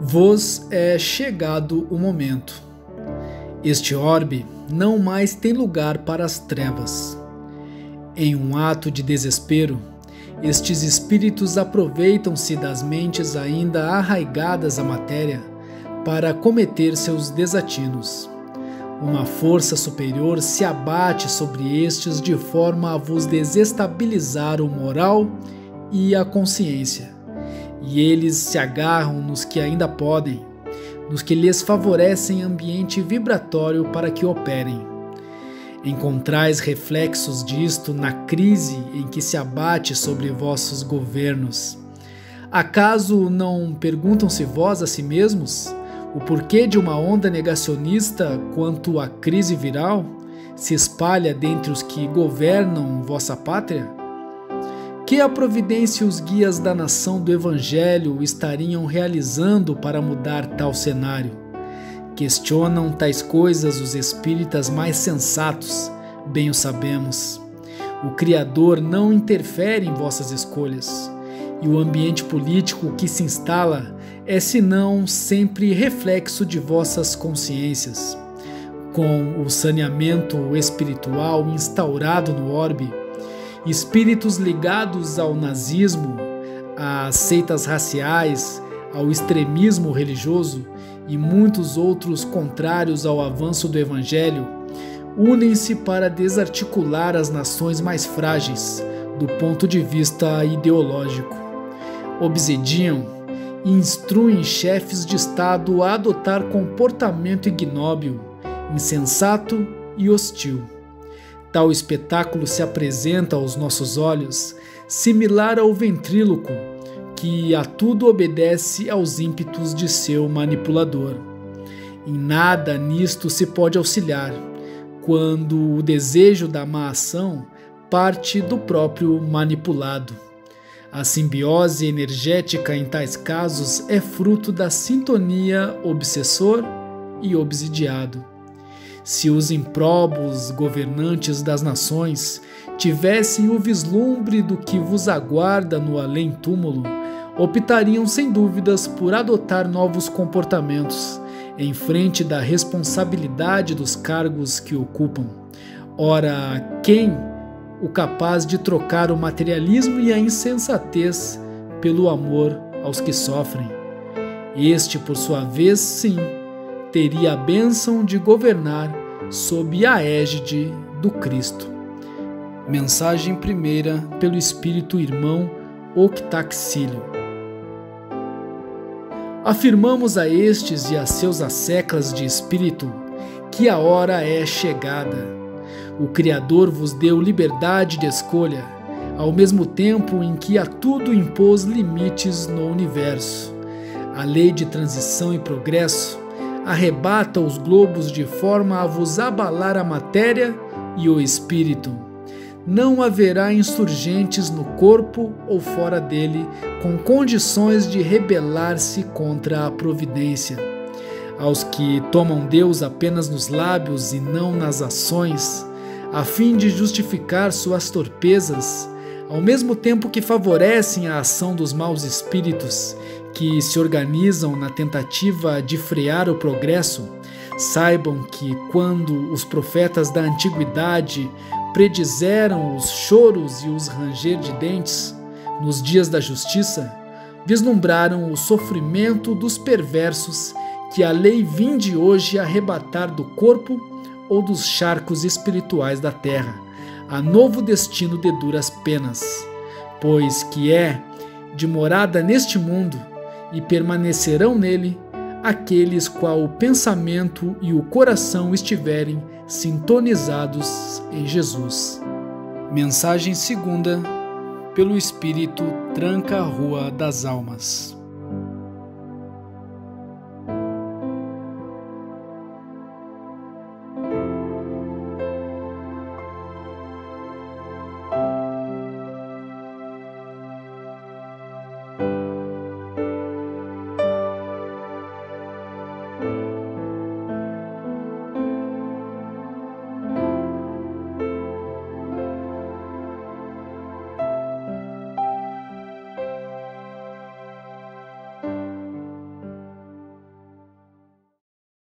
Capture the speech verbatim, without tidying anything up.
vos é chegado o momento. Este orbe não mais tem lugar para as trevas. Em um ato de desespero, estes espíritos aproveitam-se das mentes ainda arraigadas à matéria para cometer seus desatinos. Uma força superior se abate sobre estes de forma a vos desestabilizar o moral e a consciência, e eles se agarram nos que ainda podem, nos que lhes favorecem ambiente vibratório para que operem. Encontrais reflexos disto na crise em que se abate sobre vossos governos. Acaso não perguntam-se vós a si mesmos o porquê de uma onda negacionista quanto à crise viral se espalha dentre os que governam vossa pátria? Que a providência e os guias da nação do Evangelho estariam realizando para mudar tal cenário? Questionam tais coisas os espíritas mais sensatos, bem o sabemos. O Criador não interfere em vossas escolhas, e o ambiente político que se instala é senão sempre reflexo de vossas consciências. Com o saneamento espiritual instaurado no orbe, espíritos ligados ao nazismo, às seitas raciais, ao extremismo religioso e muitos outros contrários ao avanço do Evangelho, unem-se para desarticular as nações mais frágeis do ponto de vista ideológico. Obsediam e instruem chefes de Estado a adotar comportamento ignóbil, insensato e hostil. Tal espetáculo se apresenta aos nossos olhos, similar ao ventríloco, que a tudo obedece aos ímpetos de seu manipulador. Em nada nisto se pode auxiliar, quando o desejo da má ação parte do próprio manipulado. A simbiose energética em tais casos é fruto da sintonia obsessor e obsidiado. Se os improbos governantes das nações tivessem o vislumbre do que vos aguarda no além-túmulo, optariam sem dúvidas por adotar novos comportamentos em frente da responsabilidade dos cargos que ocupam. Ora, quem o capaz de trocar o materialismo e a insensatez pelo amor aos que sofrem? Este, por sua vez, sim, teria a bênção de governar sob a égide do Cristo. Mensagem primeira pelo Espírito Irmão Octaccílio. Afirmamos a estes e a seus asseclas de espírito que a hora é chegada. O Criador vos deu liberdade de escolha, ao mesmo tempo em que a tudo impôs limites no universo. A lei de transição e progresso arrebata os globos de forma a vos abalar a matéria e o espírito. Não haverá insurgentes no corpo ou fora dele com condições de rebelar-se contra a providência. Aos que tomam Deus apenas nos lábios e não nas ações, a fim de justificar suas torpezas, ao mesmo tempo que favorecem a ação dos maus espíritos, que se organizam na tentativa de frear o progresso, saibam que quando os profetas da antiguidade predizeram os choros e os ranger de dentes, nos dias da justiça, vislumbraram o sofrimento dos perversos que a lei vinde hoje arrebatar do corpo ou dos charcos espirituais da terra, a novo destino de duras penas, pois que é de morada neste mundo, e permanecerão nele aqueles qual o pensamento e o coração estiverem sintonizados em Jesus. Mensagem segunda pelo Espírito Tranca Rua das Almas.